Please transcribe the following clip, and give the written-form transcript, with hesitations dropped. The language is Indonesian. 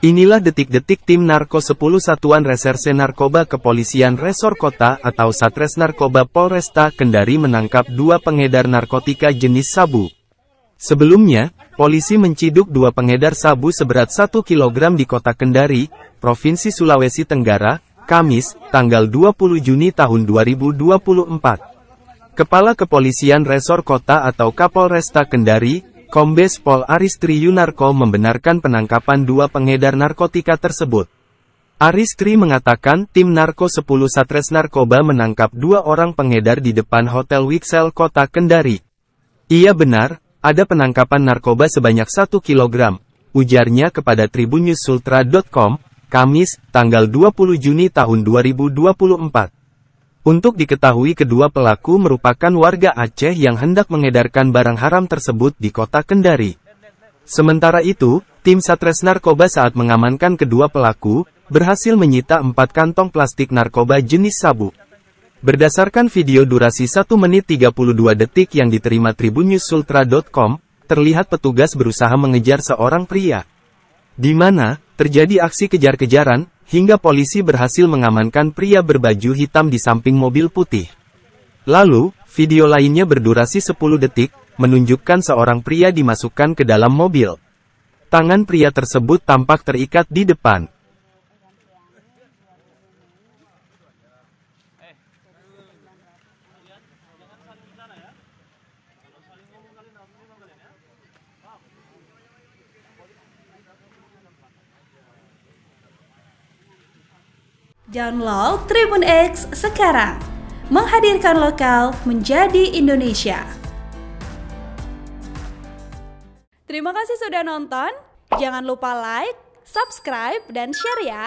Inilah detik-detik tim Narko 10 Satuan Reserse Narkoba Kepolisian Resor Kota atau Satres Narkoba Polresta Kendari menangkap dua pengedar narkotika jenis sabu. Sebelumnya, polisi menciduk dua pengedar sabu seberat 1 kg di Kota Kendari, Provinsi Sulawesi Tenggara, Kamis, tanggal 20 Juni tahun 2024. Kepala Kepolisian Resor Kota atau Kapolresta Kendari, Kombes Pol Aris Tri Yunarko membenarkan penangkapan dua pengedar narkotika tersebut. Aris Tri mengatakan, tim Narko 10 Satres Narkoba menangkap dua orang pengedar di depan Hotel Wixel Kota Kendari. Iya benar, ada penangkapan narkoba sebanyak 1 kg, ujarnya kepada Tribunnewsultra.com, Kamis, tanggal 20 Juni tahun 2024. Untuk diketahui kedua pelaku merupakan warga Aceh yang hendak mengedarkan barang haram tersebut di Kota Kendari. Sementara itu, tim Satres Narkoba saat mengamankan kedua pelaku, berhasil menyita 4 kantong plastik narkoba jenis sabu. Berdasarkan video durasi 1 menit 32 detik yang diterima Tribunnewsultra.com, terlihat petugas berusaha mengejar seorang pria, di mana terjadi aksi kejar-kejaran, hingga polisi berhasil mengamankan pria berbaju hitam di samping mobil putih. Lalu, video lainnya berdurasi 10 detik, menunjukkan seorang pria dimasukkan ke dalam mobil. Tangan pria tersebut tampak terikat di depan. Download Tribun X sekarang, menghadirkan lokal menjadi Indonesia. Terima kasih sudah nonton, jangan lupa like, subscribe, dan share ya!